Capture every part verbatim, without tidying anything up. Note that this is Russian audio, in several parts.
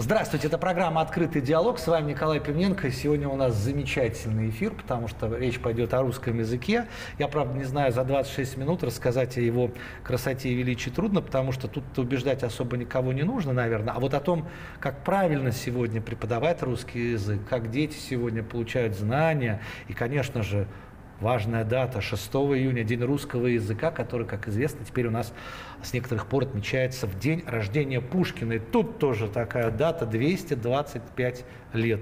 Здравствуйте, это программа «Открытый диалог». С вами Николай Пивненко. Сегодня у нас замечательный эфир, потому что речь пойдет о русском языке. Я, правда, не знаю, за двадцать шесть минут рассказать о его красоте и величии трудно, потому что тут убеждать особо никого не нужно, наверное. А вот о том, как правильно сегодня преподавать русский язык, как дети сегодня получают знания и, конечно же, важная дата, шестого июня, День русского языка, который, как известно, теперь у нас с некоторых пор отмечается в день рождения Пушкина. И тут тоже такая дата, двести двадцать пять лет.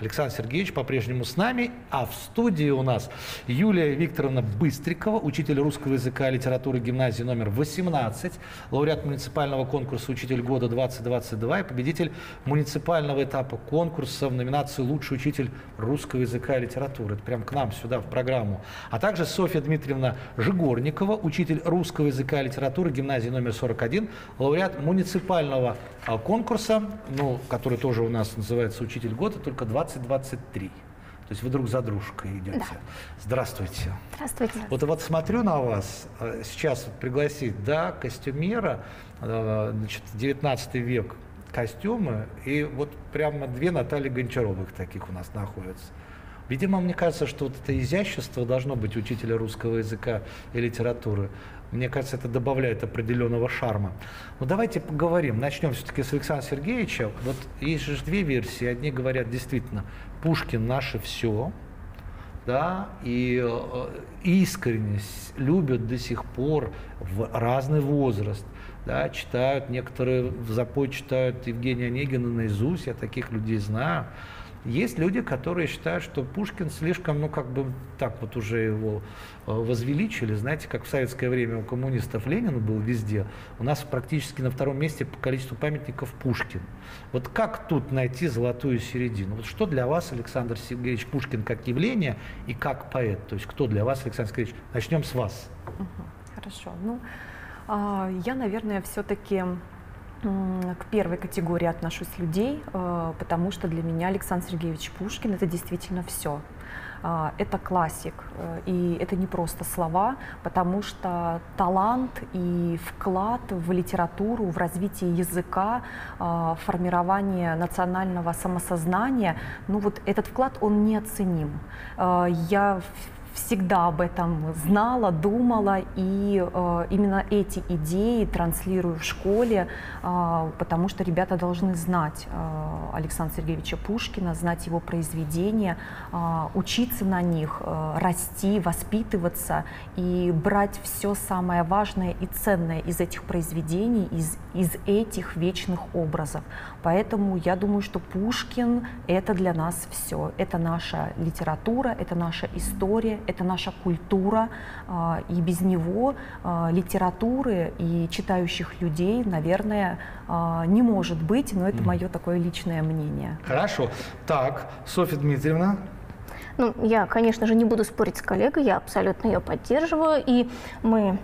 Александр Сергеевич по-прежнему с нами, а в студии у нас Юлия Викторовна Быстрикова, учитель русского языка и литературы гимназии номер восемнадцать, лауреат муниципального конкурса «Учитель года две тысячи двадцать два» и победитель муниципального этапа конкурса в номинации «Лучший учитель русского языка и литературы». Это прям к нам сюда в программу. А также Софья Дмитриевна Жигорникова, учитель русского языка и литературы гимназии номер сорок один, лауреат муниципального конкурса, ну, который тоже у нас называется «Учитель года», только двадцать двадцать три. То есть вы друг за дружкой идете. Да. Здравствуйте. Здравствуйте. Вот, вот смотрю на вас, сейчас вот пригласить, да, костюмера, значит, девятнадцатый век костюмы, и вот прямо две Натальи Гончаровых таких у нас находятся. Видимо, мне кажется, что вот это изящество должно быть учителя русского языка и литературы. Мне кажется, это добавляет определенного шарма. Но давайте поговорим. Начнем все-таки с Александра Сергеевича. Вот есть же две версии. Одни говорят, действительно, Пушкин наше все, да, и искренне любят до сих пор в разный возраст. Да, читают, некоторые в запой читают Евгения Онегина наизусть, я таких людей знаю. Есть люди, которые считают, что Пушкин слишком, ну, как бы так вот уже его возвеличили. Знаете, как в советское время у коммунистов Ленин был везде, у нас практически на втором месте по количеству памятников Пушкин. Вот как тут найти золотую середину? Вот что для вас Александр Сергеевич Пушкин как явление и как поэт? То есть кто для вас Александр Сергеевич? Начнем с вас. Хорошо. Ну, я, наверное, все-таки к первой категории отношусь людей, потому что для меня Александр Сергеевич Пушкин – это действительно все. Это классик, и это не просто слова, потому что талант и вклад в литературу, в развитие языка, в формирование национального самосознания, ну вот этот вклад, он неоценим. Я всегда об этом знала, думала, и э, именно эти идеи транслирую в школе, э, потому что ребята должны знать э, Александра Сергеевича Пушкина, знать его произведения, э, учиться на них, э, расти, воспитываться и брать все самое важное и ценное из этих произведений, из, из этих вечных образов. Поэтому я думаю, что Пушкин – это для нас все. Это наша литература, это наша история, это наша культура, и без него литературы и читающих людей, наверное, не может быть, но это мое такое личное мнение. Хорошо. Так, Софья Дмитриевна. Ну, я, конечно же, не буду спорить с коллегой, я абсолютно ее поддерживаю, и мы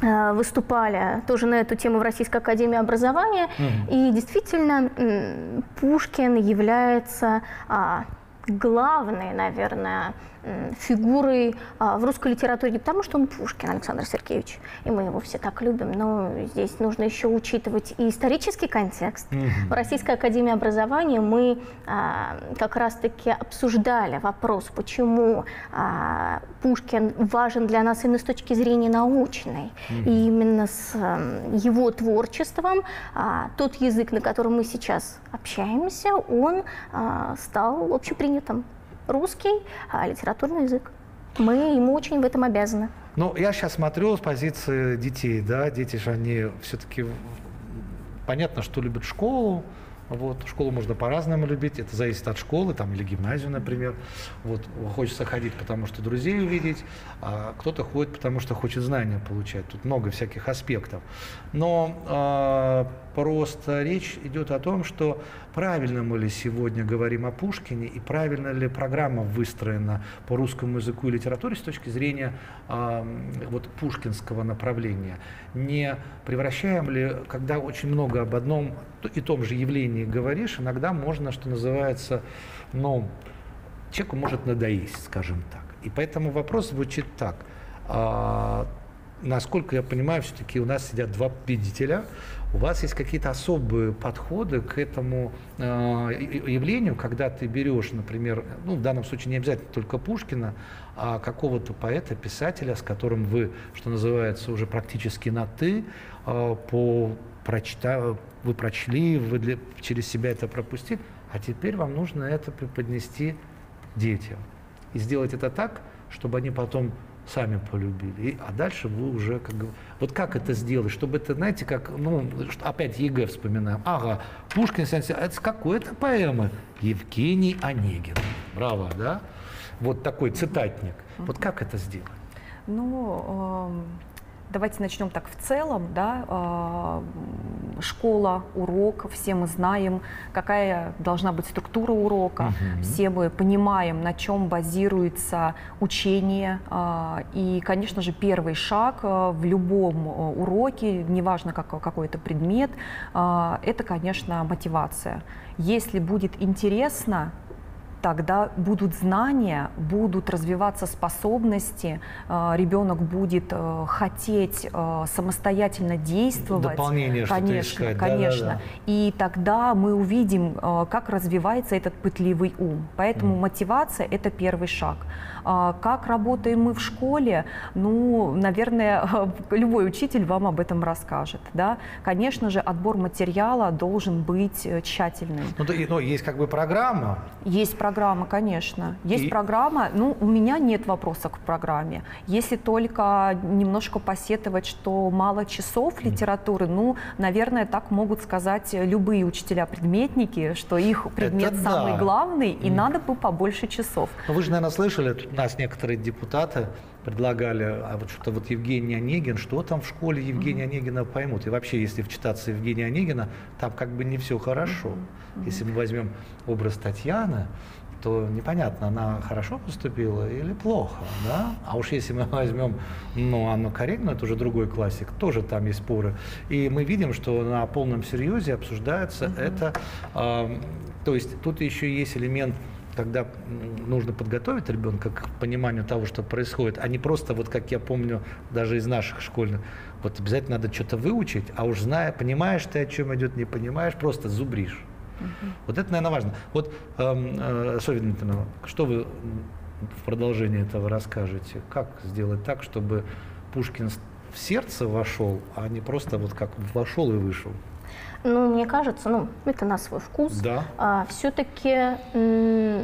выступали тоже на эту тему в Российской академии образования, mm-hmm. и действительно Пушкин является главной, наверное, фигурой в русской литературе не потому, что он Пушкин, Александр Сергеевич, и мы его все так любим, но здесь нужно еще учитывать и исторический контекст. Mm-hmm. В Российской академии образования мы а, как раз-таки обсуждали вопрос, почему а, Пушкин важен для нас именно с точки зрения научной, mm-hmm. и именно с а, его творчеством а, тот язык, на котором мы сейчас общаемся, он а, стал общепринятым. Русский, а литературный язык. Мы ему очень в этом обязаны. Ну, я сейчас смотрю с позиции детей, да, дети же, они все-таки, понятно, что любят школу, вот, школу можно по-разному любить, это зависит от школы, там, или гимназию, например, вот, хочется ходить, потому что друзей увидеть, а кто-то ходит, потому что хочет знания получать, тут много всяких аспектов, но а, просто речь идет о том, что правильно мы ли сегодня говорим о Пушкине, и правильно ли программа выстроена по русскому языку и литературе с точки зрения а, вот, пушкинского направления, не превращаем ли, когда очень много об одном и том же явлении говоришь, иногда можно, что называется, ну, человеку может надоесть, скажем так. И поэтому вопрос звучит так. насколько я понимаю, все-таки у нас сидят два победителя. У вас есть какие-то особые подходы к этому э, явлению, когда ты берешь, например, ну, в данном случае не обязательно только Пушкина, а какого-то поэта, писателя, с которым вы, что называется, уже практически на «ты», э, по, прочитав, вы прочли, вы для, через себя это пропустили, а теперь вам нужно это преподнести детям. И сделать это так, чтобы они потом сами полюбили. И, а дальше вы уже как бы... Вот как это сделать? Чтобы это, знаете, как... Ну, опять ЕГЭ вспоминаем. Ага, Пушкин, это с какой-то поэмы. Евгений Онегин. Браво, да? Вот такой цитатник. Вот как это сделать? Ну, давайте начнем так в целом, да? Школа, урок, все мы знаем, какая должна быть структура урока, угу. Все мы понимаем, на чем базируется учение. И, конечно же, первый шаг в любом уроке, неважно какой это предмет, это, конечно, мотивация. Если будет интересно, тогда будут знания, будут развиваться способности, ребенок будет хотеть самостоятельно действовать. Дополнение, конечно, что искать. Конечно. Да, да, да. И тогда мы увидим, как развивается этот пытливый ум. Поэтому mm. мотивация – это первый шаг. Как работаем мы в школе? Ну, наверное, любой учитель вам об этом расскажет. Да? Конечно же, отбор материала должен быть тщательным. Ну, ну, есть как бы программа. Есть программа. Программа, конечно. Есть и... программа. Ну, у меня нет вопроса к программе. Если только немножко посетовать, что мало часов литературы, ну, наверное, так могут сказать любые учителя-предметники, что их предмет это самый да. главный, и mm. надо бы побольше часов. Но вы же, наверное, слышали, у нас некоторые депутаты предлагали, а вот что-то вот Евгений Онегин, что там в школе Евгения mm-hmm. Онегина поймут. И вообще, если вчитаться Евгения Онегина, там как бы не все хорошо. Mm-hmm. Если мы возьмем образ Татьяны, то непонятно, она хорошо поступила или плохо, да? А уж если мы возьмем, ну, Анну Каренину, это уже другой классик, тоже там есть споры. И мы видим, что на полном серьезе обсуждается mm-hmm. это. Э, то есть тут еще есть элемент, когда нужно подготовить ребенка к пониманию того, что происходит, а не просто, вот как я помню, даже из наших школьных, вот обязательно надо что-то выучить, а уж зная, понимаешь ты, о чем идет, не понимаешь, просто зубришь. Угу. Вот это, наверное, важно. Вот, э, э, Софья Дмитриевна, что вы в продолжении этого расскажете? Как сделать так, чтобы Пушкин в сердце вошел, а не просто вот как вошел и вышел? Ну, мне кажется, ну, это на свой вкус. Да. А, все-таки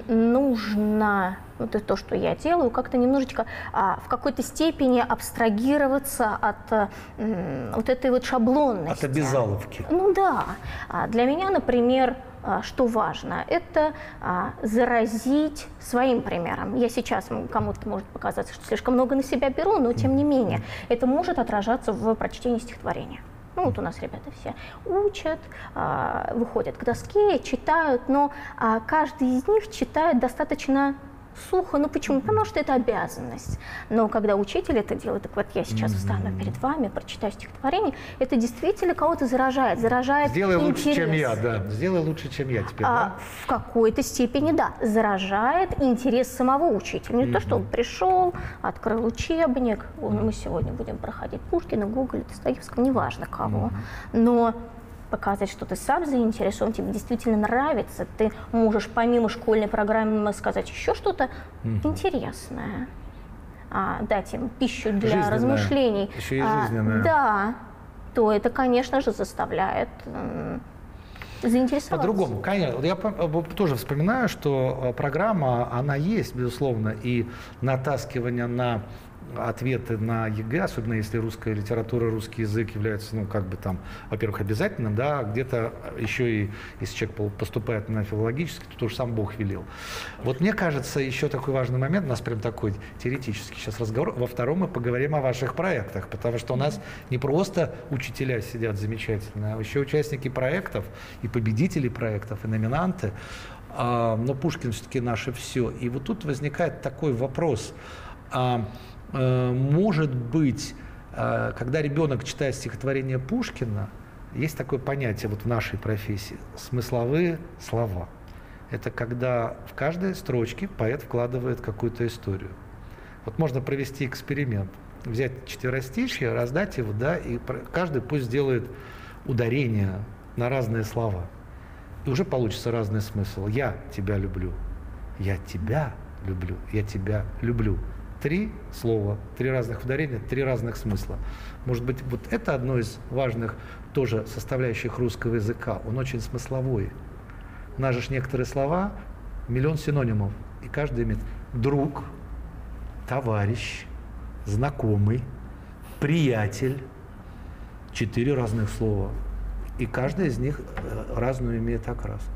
нужно, вот это то, что я делаю, как-то немножечко а, в какой-то степени абстрагироваться от м вот этой вот шаблонности. От обязаловки. Ну да. А, для меня, например, а, что важно, это а, заразить своим примером. Я сейчас, кому-то может показаться, что слишком много на себя беру, но тем не менее, это может отражаться в прочтении стихотворения. Ну, вот у нас ребята все учат, выходят к доске, читают, но каждый из них читает достаточно сухо. Ну, почему? Потому что это обязанность. Но когда учитель это делает, так вот я сейчас встану перед вами, прочитаю стихотворение, это действительно кого-то заражает, заражает Сделай интерес. Лучше, чем я, да. Сделай лучше, чем я теперь, а, да? В какой-то степени, да. Заражает интерес самого учителя. Не mm-hmm. то, что он пришел, открыл учебник, mm-hmm. мы сегодня будем проходить Пушкина, Гоголя, Достоевского, неважно кого. Mm-hmm. Но... показать, что ты сам заинтересован, тебе действительно нравится, ты можешь помимо школьной программы сказать еще что-то mm-hmm. интересное, а, дать им пищу для жизненная. размышлений, еще и жизненная. А, да, то это, конечно же, заставляет заинтересоваться. По-другому, конечно. Я тоже вспоминаю, что программа, она есть, безусловно, и натаскивание на ответы на ЕГЭ, особенно если русская литература, русский язык является, ну, как бы там, во-первых, обязательным, да, где-то еще и, если человек поступает на филологический, то тоже сам Бог велел. Вот мне кажется, еще такой важный момент, у нас прям такой теоретический сейчас разговор, во втором мы поговорим о ваших проектах, потому что у нас не просто учителя сидят замечательно, а еще участники проектов, и победители проектов, и номинанты, но Пушкин все-таки наше все. И вот тут возникает такой вопрос. Может быть, когда ребенок читает стихотворение Пушкина, есть такое понятие вот в нашей профессии – смысловые слова. Это когда в каждой строчке поэт вкладывает какую-то историю. Вот можно провести эксперимент. взять четверостишье, раздать его, да, и каждый пусть сделает ударение на разные слова. И уже получится разный смысл. Я тебя люблю. Я тебя люблю. Я тебя люблю. Три слова, три разных ударения, три разных смысла. Может быть, вот это одно из важных тоже составляющих русского языка. Он очень смысловой. У нас же некоторые слова, миллион синонимов. И каждый имеет друг, товарищ, знакомый, приятель. Четыре разных слова. И каждая из них разную имеет окраску.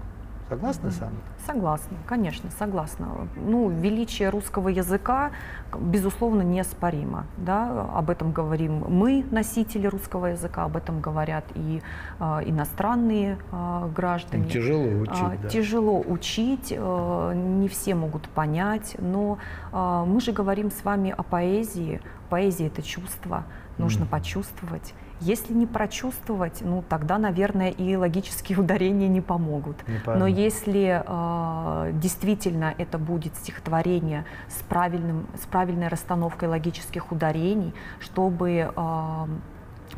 Согласна со мной? Согласна, конечно, согласна. Ну, величие русского языка, безусловно, неоспоримо. Да? Об этом говорим мы, носители русского языка, об этом говорят и э, иностранные э, граждане. Им тяжело учить. А, да. Тяжело учить, э, не все могут понять, но э, мы же говорим с вами о поэзии. Поэзия – это чувство, нужно mm. почувствовать. Если не прочувствовать, ну тогда, наверное, и логические ударения не помогут. Но если э, действительно это будет стихотворение с, правильным, с правильной расстановкой логических ударений, чтобы э,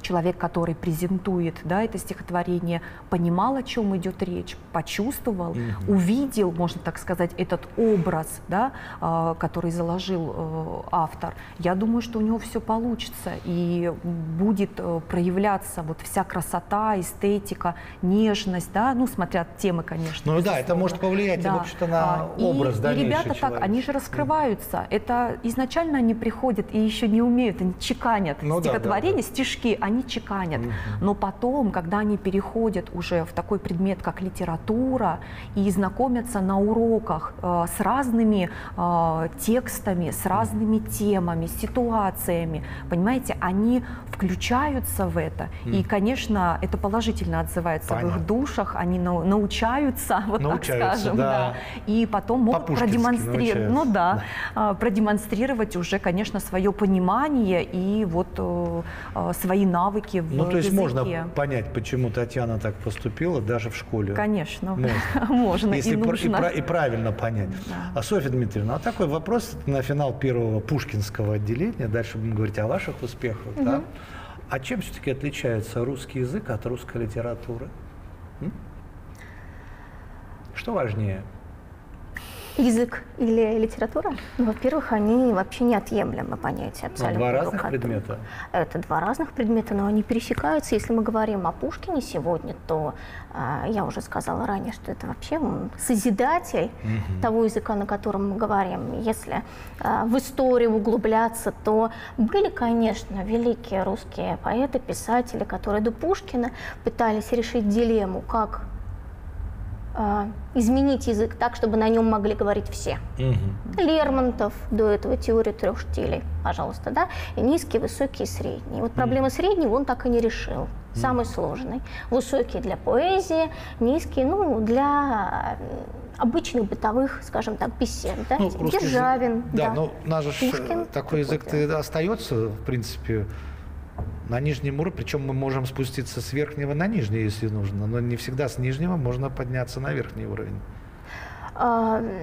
человек, который презентует, да, это стихотворение, понимал, о чем идет речь, почувствовал, Mm-hmm. увидел, можно так сказать, этот образ, да, э, который заложил э, автор, я думаю, что у него все получится и будет э, проявляться вот вся красота, эстетика, нежность, да, ну, смотря от темы, конечно. Ну да, это может повлиять, да. в общем-то, на и, образ дальнейшего. И ребята человека. Так, они же раскрываются. Mm-hmm. Это изначально они приходят и еще не умеют, они чеканят ну, стихотворение, да, да, да. стишки, они чеканят, угу. но потом, когда они переходят уже в такой предмет, как литература, и знакомятся на уроках э, с разными э, текстами, с разными темами, ситуациями, понимаете, они включаются в это, угу. и, конечно, это положительно отзывается Понятно. в их душах, они на, научаются, вот научаются, так скажем, да. Да, и потом могут продемонстрировать, ну да, да. Э, продемонстрировать уже, конечно, свое понимание и вот э, свои навыки в Ну, то есть языке. Можно понять, почему Татьяна так поступила даже в школе. Конечно, можно. можно Если и, нужно. И, и правильно понять. Да. А, Софья Дмитриевна, а такой вопрос на финал первого пушкинского отделения. Дальше будем говорить о ваших успехах. Угу. Да? А чем все-таки отличается русский язык от русской литературы? М? Что важнее? Язык или литература? Ну, во-первых, они вообще неотъемлемы понятия. Абсолютно. Два разных предмета. Это два разных предмета, но они пересекаются. Если мы говорим о Пушкине сегодня, то э, я уже сказала ранее, что это вообще он созидатель угу. того языка, на котором мы говорим. Если э, в историю углубляться, то были, конечно, великие русские поэты, писатели, которые до Пушкина пытались решить дилемму, как изменить язык так, чтобы на нем могли говорить все. Угу. Лермонтов до этого теория трех штилей, пожалуйста, да, и низкий, высокий и средний. Вот проблема угу. среднего он так и не решил, самый угу. сложный. Высокий для поэзии, низкий, ну, для обычных бытовых, скажем так, песен, да, ну, Державин, язык, да, да. но у нас же Шишкин, такой какой-то. Язык остается, в принципе. На нижнем уровне, причем мы можем спуститься с верхнего на нижний, если нужно, но не всегда с нижнего можно подняться на верхний уровень.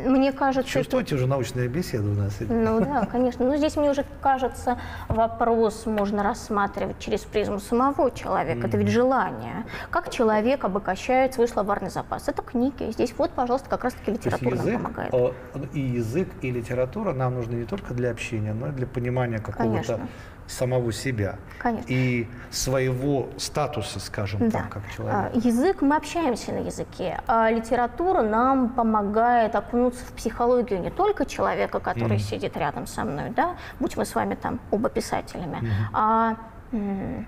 Мне кажется... Чувствуете, это... уже научная беседа у нас? Ну да, конечно. Но здесь, мне уже кажется, вопрос можно рассматривать через призму самого человека. Mm-hmm. Это ведь желание. Как человек обогащает свой словарный запас? Это книги. Здесь вот, пожалуйста, как раз-таки литература нам помогает. И язык, и литература нам нужны не только для общения, но и для понимания какого-то самого себя. Конечно. И своего статуса, скажем да. так, как человека. Язык, мы общаемся на языке, а литература нам помогает окунуться в психологию не только человека, который mm. сидит рядом со мной, да, будь мы с вами там оба писателями, mm. а м-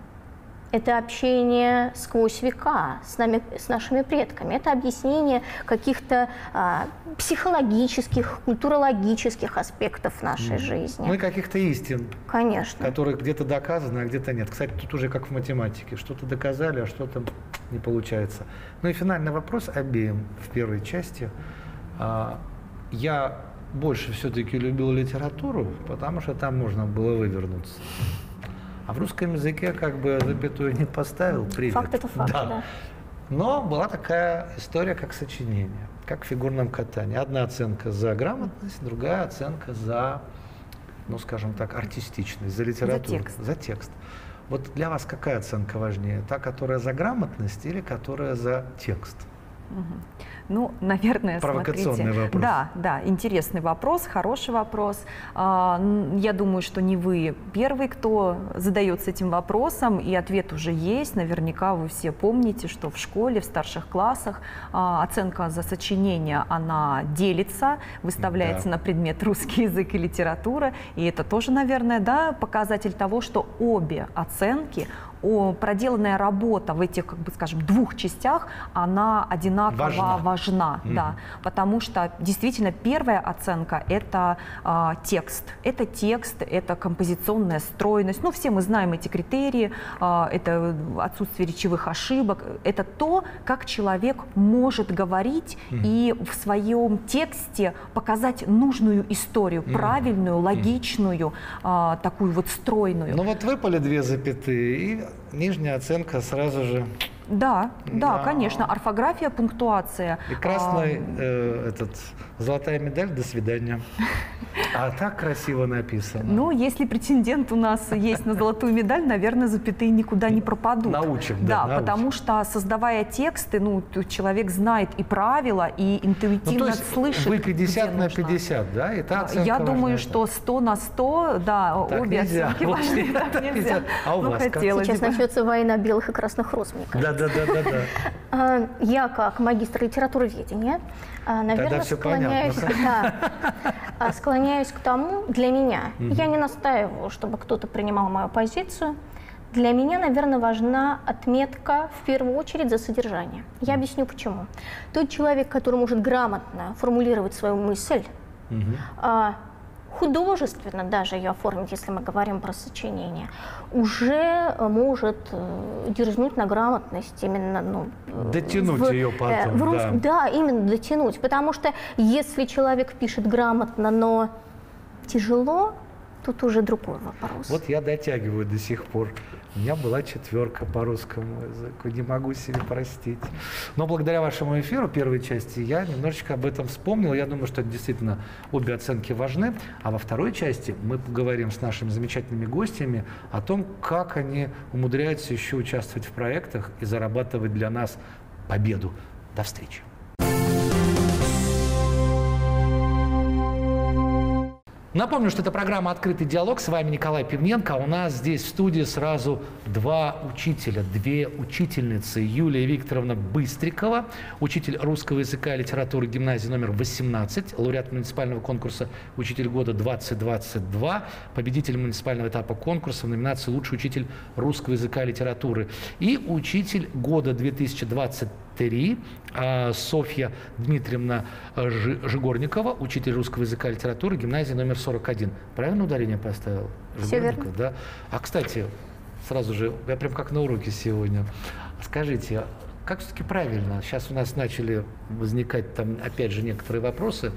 это общение сквозь века с нами, с нашими предками, это объяснение каких-то а, психологических, культурологических аспектов нашей mm. жизни. Ну и каких-то истин, конечно, которые где-то доказаны, а где-то нет. Кстати, тут уже как в математике, что-то доказали, а что-то не получается. Ну и финальный вопрос обеим в первой части. Я больше все-таки любил литературу, потому что там можно было вывернуться. А в русском языке как бы запятую не поставил. Привет. Факт это факт, да. да. Но была такая история, как сочинение, как в фигурном катании. Одна оценка за грамотность, другая оценка за ну, скажем так, артистичность, за литературу, за текст. за текст. Вот для вас какая оценка важнее? Та, которая за грамотность, или которая за текст? Угу. Ну, наверное, провокационный смотрите. вопрос. Да, да, интересный вопрос, хороший вопрос. Я думаю, что не вы первый, кто задается этим вопросом, и ответ уже есть. Наверняка вы все помните, что в школе, в старших классах оценка за сочинение, она делится, выставляется да. на предмет русский язык и литература. И это тоже, наверное, да, показатель того, что обе оценки, проделанная работа в этих, как бы, скажем, двух частях, она одинаково важна, важна mm-hmm. да, потому что действительно первая оценка – это э, текст, это текст, это композиционная стройность, ну, все мы знаем эти критерии, э, это отсутствие речевых ошибок, это то, как человек может говорить mm-hmm. и в своем тексте показать нужную историю, mm-hmm. правильную, логичную, э, такую вот стройную. Ну, вот выпали две запятые, и нижняя оценка сразу же. Да, да, да, конечно. Орфография, пунктуация. И красный, а... э, этот, золотая медаль, до свидания. А так красиво написано. Ну, если претендент у нас есть на золотую медаль, наверное, запятые никуда не пропадут. Научим, да. Да, научим. Потому что, создавая тексты, ну, человек знает и правила, и интуитивно ну, то есть слышит. Вы пятьдесят на пятьдесят, да? И та оценка Я думаю, важна, что сто на сто, да, так обе нельзя. оценки важны. Так нельзя. А у ну, вас как? Сейчас бы. начнется война белых и красных роз, мне кажется. Да. Да, да, да, да. Я как магистр литературоведения, наверное, склоняюсь, да, склоняюсь к тому, для меня, угу. я не настаиваю, чтобы кто-то принимал мою позицию, для меня, наверное, важна отметка в первую очередь за содержание. Я объясню почему. Тот человек, который может грамотно формулировать свою мысль, угу. художественно даже ее оформить, если мы говорим про сочинение, уже может дерзнуть на грамотность именно, ну, дотянуть в, ее потом, в рус... да. да, именно дотянуть, потому что если человек пишет грамотно, но тяжело, тут уже другой вопрос. Вот я дотягиваю до сих пор. У меня была четверка по русскому языку, не могу себе простить. Но благодаря вашему эфиру, первой части, я немножечко об этом вспомнил. Я думаю, что действительно обе оценки важны. А во второй части мы поговорим с нашими замечательными гостями о том, как они умудряются еще участвовать в проектах и зарабатывать для нас победу. До встречи. Напомню, что это программа «Открытый диалог». С вами Николай Пивненко. У нас здесь в студии сразу два учителя, две учительницы. Юлия Викторовна Быстрикова, учитель русского языка и литературы гимназии номер восемнадцать, лауреат муниципального конкурса «Учитель года две тысячи двадцать два», победитель муниципального этапа конкурса в номинации «Лучший учитель русского языка и литературы». И учитель года две тысячи двадцать три Софья Дмитриевна Жигорникова, учитель русского языка и литературы гимназии номер сорок один. Правильно ударение поставил? Все верно. Да? А, кстати, сразу же, я прям как на уроке сегодня. Скажите, как все-таки правильно? Сейчас у нас начали возникать там, опять же, некоторые вопросы.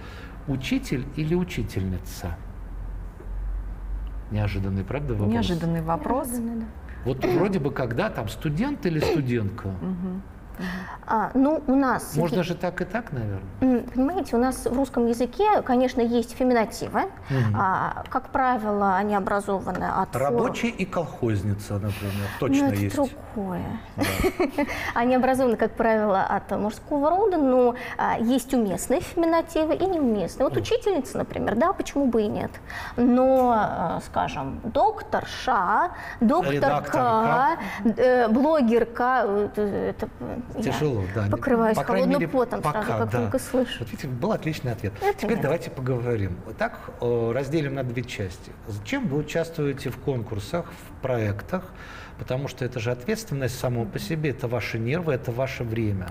Учитель или учительница? Неожиданный, правда, вопрос? Неожиданный вопрос. Неожиданный, да. Вот вроде бы когда там студент или студентка? А, ну, у нас... Можно же так и так, наверное. Понимаете, у нас в русском языке, конечно, есть феминативы. Угу. А, как правило, они образованы от... Рабочий и колхозница, например, точно ну, это есть. Другое. Да. Они образованы, как правило, от мужского рода, но а, есть уместные феминативы и неуместные. Вот учительница, например, да, почему бы и нет. Но, а, скажем, докторша, докторка, э, блогерка... Э, это, тяжело, да. Покрываюсь По крайней мере, потом, пока, сразу, как да. только слышу. Вот, видите, был отличный ответ. Это Теперь нет. давайте поговорим. Так, разделим на две части. Зачем вы участвуете в конкурсах, в проектах? Потому что это же ответственность само по себе, это ваши нервы, это ваше время.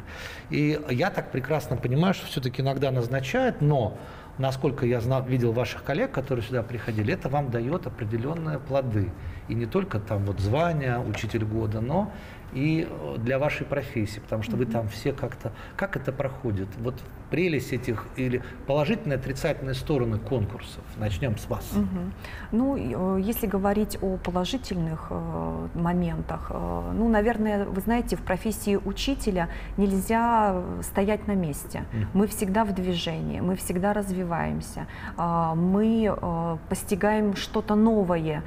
И я так прекрасно понимаю, что все-таки иногда назначают, но, насколько я знал, видел ваших коллег, которые сюда приходили, это вам дает определенные плоды. И не только там вот звание, учитель года, но и для вашей профессии, потому что вы там все как-то... Как это проходит? Вот прелесть этих или положительные, отрицательные стороны конкурсов. Начнем с вас. Угу. Ну, если говорить о положительных моментах, ну, наверное, вы знаете, в профессии учителя нельзя стоять на месте. Мы всегда в движении, мы всегда развиваемся, мы постигаем что-то новое,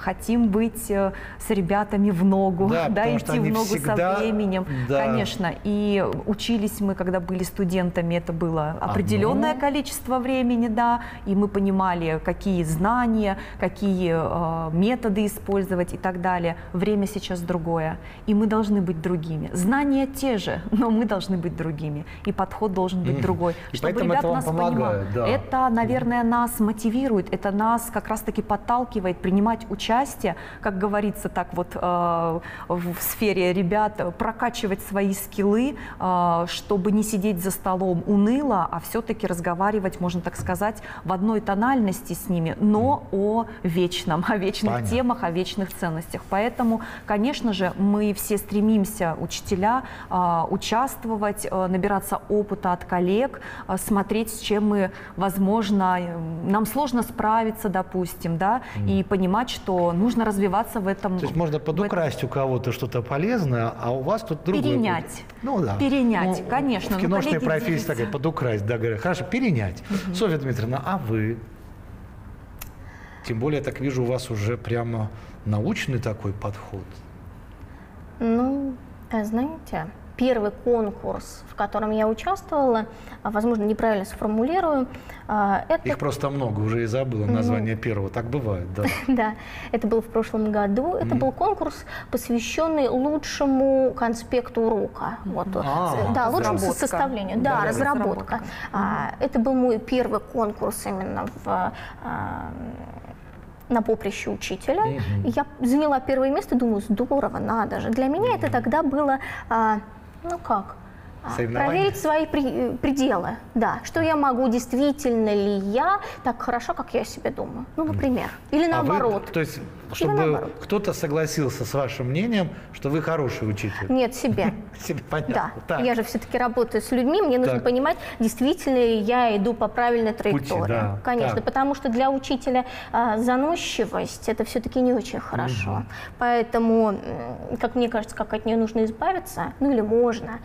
хотим быть с ребятами в ногу, да, да, идти в ногу всегда... со временем. Да. Конечно, и учились мы, когда были студентами, это было определенное Одно. количество времени, да, и мы понимали, какие знания, какие э, методы использовать и так далее. Время сейчас другое, и мы должны быть другими. Знания те же, но мы должны быть другими, и подход должен быть mm. другой. Чтобы Поэтому ребята нас понимали, да. это, наверное, нас мотивирует, это нас как раз-таки подталкивает принимать участие, как говорится, так вот э, в сфере ребят, прокачивать свои скиллы, э, чтобы не сидеть за столом уныло, а все-таки разговаривать, можно так сказать, в одной тональности с ними, но о вечном, о вечных Понятно. темах, о вечных ценностях. Поэтому, конечно же, мы все стремимся, учителя, участвовать, набираться опыта от коллег, смотреть, с чем мы, возможно, нам сложно справиться, допустим, да, и понимать, что нужно развиваться в этом. То есть можно подукрасть у кого-то что-то полезное, а у вас тут другое. Перенять. Ну, да. Перенять, ну, конечно. В киношной профессии такая, подукрасть, да, говорят, хорошо, перенять. Угу. Софья Дмитриевна, а вы? Тем более, я так вижу, у вас уже прямо научный такой подход. Ну, знаете, первый конкурс, в котором я участвовала, возможно, неправильно сформулирую. Это... Их просто много, уже и забыла название mm-hmm. первого, так бывает, да? Да, это было в прошлом году, это mm-hmm. был конкурс, посвященный лучшему конспекту урока, mm-hmm. вот, ah, да, лучшему составлению, да, да разработка. разработка. Mm-hmm. Это был мой первый конкурс именно в... на поприще учителя. Mm-hmm. Я заняла первое место, думаю, здорово, надо же. Для меня mm-hmm. это тогда было, а, ну как, проверить свои при, пределы, да, что я могу, действительно ли я так хорошо, как я себе думаю, ну, например, или наоборот. А вы, то есть, чтобы кто-то согласился с вашим мнением, что вы хороший учитель? Нет, себе. Себе, понятно. Да, я же все-таки работаю с людьми, мне нужно понимать, действительно ли я иду по правильной траектории. Конечно, потому что для учителя заносчивость, это все-таки не очень хорошо. Поэтому, как мне кажется, как от нее нужно избавиться, ну, или можно,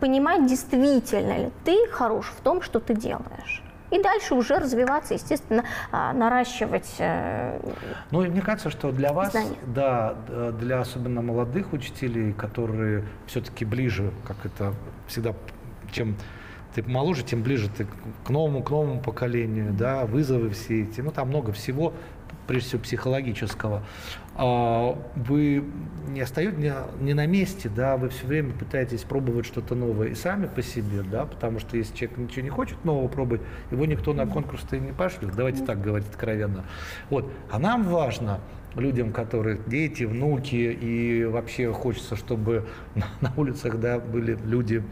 понимать, действительно ли ты хорош в том, что ты делаешь. И дальше уже развиваться, естественно, наращивать. Ну, мне кажется, что для вас, знания. да, для особенно молодых учителей, которые все-таки ближе, как это всегда, чем ты моложе, тем ближе ты к новому, к новому поколению, да, вызовы все эти, ну, там много всего, прежде всего психологического. Вы не остаетесь не на месте, да, вы все время пытаетесь пробовать что-то новое и сами по себе, да, потому что если человек ничего не хочет нового пробовать, его никто на конкурс-то и не пошлет, давайте так говорить откровенно. Вот. А нам важно, людям, которые дети, внуки, и вообще хочется, чтобы на улицах, да, были люди,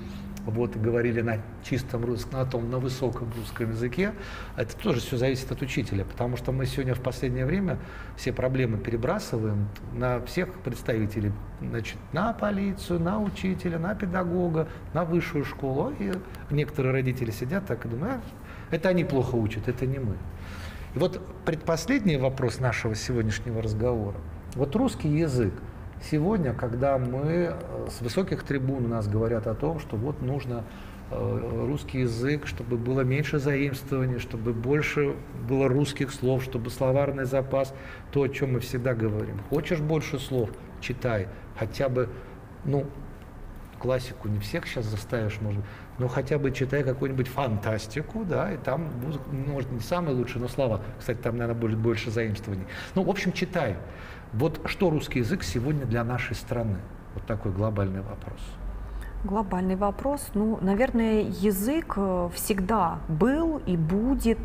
вот, говорили на чистом русском, на том, на высоком русском языке, это тоже все зависит от учителя, потому что мы сегодня в последнее время все проблемы перебрасываем на всех представителей, значит, на полицию, на учителя, на педагога, на высшую школу, и некоторые родители сидят так и думают, а, это они плохо учат, это не мы. И вот предпоследний вопрос нашего сегодняшнего разговора, вот русский язык. Сегодня, когда мы с высоких трибун у нас говорят о том, что вот нужно русский язык, чтобы было меньше заимствований, чтобы больше было русских слов, чтобы словарный запас, то, о чем мы всегда говорим. Хочешь больше слов – читай. Хотя бы, ну, классику не всех сейчас заставишь, может быть, но хотя бы читай какую-нибудь фантастику, да, и там, может, не самые лучшие, но слова. Кстати, там, наверное, будет больше заимствований. Ну, в общем, читай. Вот что русский язык сегодня для нашей страны? Вот такой глобальный вопрос. Глобальный вопрос. Ну, наверное, язык всегда был и будет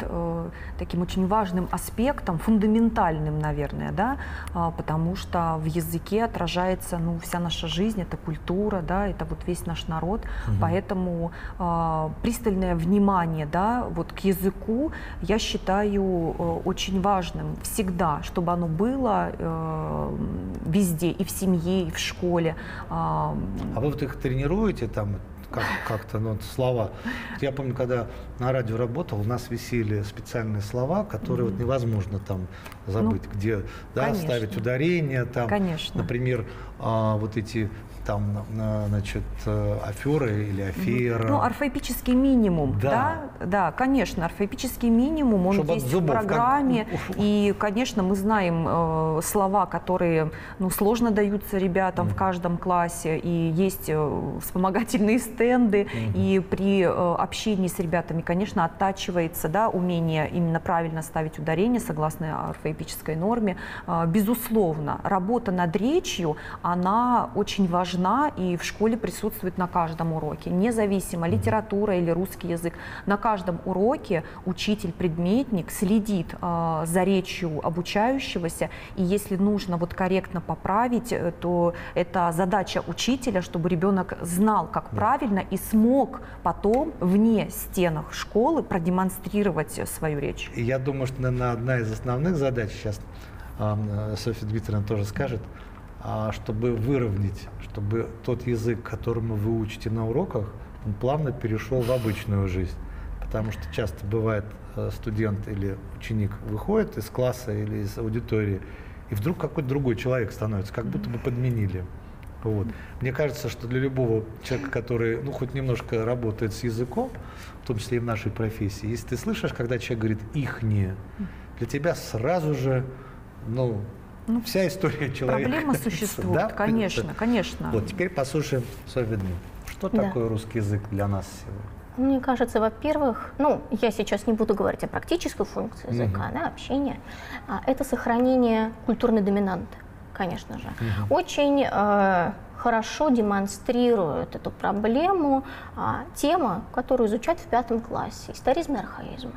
таким очень важным аспектом, фундаментальным, наверное, да, потому что в языке отражается, ну, вся наша жизнь, это культура, да, это вот весь наш народ. Угу. Поэтому пристальное внимание, да, вот к языку я считаю очень важным всегда, чтобы оно было везде, и в семье, и в школе. А вы вот их тренируете? Там как-то, ну, слова. Я помню, когда на радио работал, у нас висели специальные слова, которые mm-hmm. вот невозможно там забыть, ну, где, да, ставить ударение, там, конечно. Например, а, вот эти там, значит, аферы или афера. Ну, орфоэпический минимум, да, да, да, конечно, орфоэпический минимум, он чтобы есть в программе, как... и, конечно, мы знаем э, слова, которые, ну, сложно даются ребятам mm-hmm. в каждом классе, и есть вспомогательные стенды, mm-hmm. и при э, общении с ребятами, конечно, оттачивается, да, умение именно правильно ставить ударение, согласно орфоэпической норме. Э, безусловно, работа над речью, она очень важна, и в школе присутствует на каждом уроке, независимо, литература или русский язык. На каждом уроке учитель-предметник следит э, за речью обучающегося, и если нужно вот корректно поправить, то это задача учителя, чтобы ребенок знал, как правильно, и смог потом вне стенах школы продемонстрировать свою речь. Я думаю, что, наверное, одна из основных задач сейчас, э, Софья Дмитриевна тоже скажет, чтобы выровнять, чтобы тот язык, которому вы учите на уроках, он плавно перешел в обычную жизнь. Потому что часто бывает, студент или ученик выходит из класса или из аудитории, и вдруг какой-то другой человек становится, как будто бы подменили. Вот. Мне кажется, что для любого человека, который, ну, хоть немножко работает с языком, в том числе и в нашей профессии, если ты слышишь, когда человек говорит «ихние», для тебя сразу же, ну, Ну, вся история человека. Проблема существует, да? Конечно, конечно. Вот теперь послушаем Софью Дмитриевну. Что да. такое русский язык для нас сегодня? Мне кажется, во-первых, ну, я сейчас не буду говорить о практической функции угу. языка, да, общения. Это сохранение культурной доминанты, конечно же. Угу. Очень э, хорошо демонстрирует эту проблему э, тема, которую изучают в пятом классе, историзм и архаизм.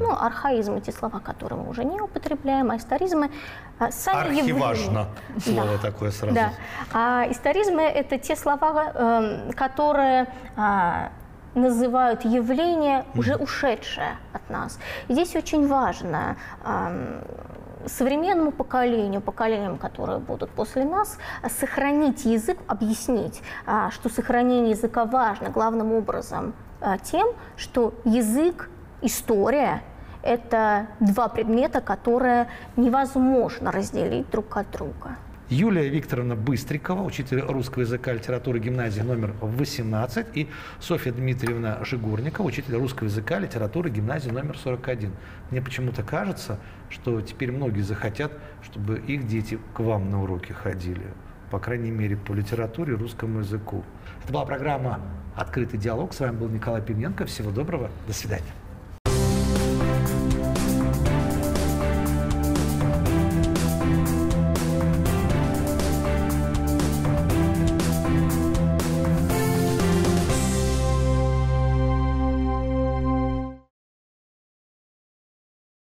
Ну, архаизм — эти слова, которые мы уже не употребляем, а историзмы — сами евреи. Архиважно слово да. такое сразу. Да. А историзмы — это те слова, которые называют явление, уже ушедшее от нас. И здесь очень важно современному поколению, поколениям, которые будут после нас, сохранить язык, объяснить, что сохранение языка важно главным образом тем, что язык, история – это два предмета, которые невозможно разделить друг от друга. Юлия Викторовна Быстрикова, учитель русского языка и литературы гимназии номер восемнадцать, и Софья Дмитриевна Жигорникова, учитель русского языка и литературы гимназии номер сорок один. Мне почему-то кажется, что теперь многие захотят, чтобы их дети к вам на уроки ходили, по крайней мере, по литературе и русскому языку. Это была программа «Открытый диалог». С вами был Николай Пивненко. Всего доброго. До свидания.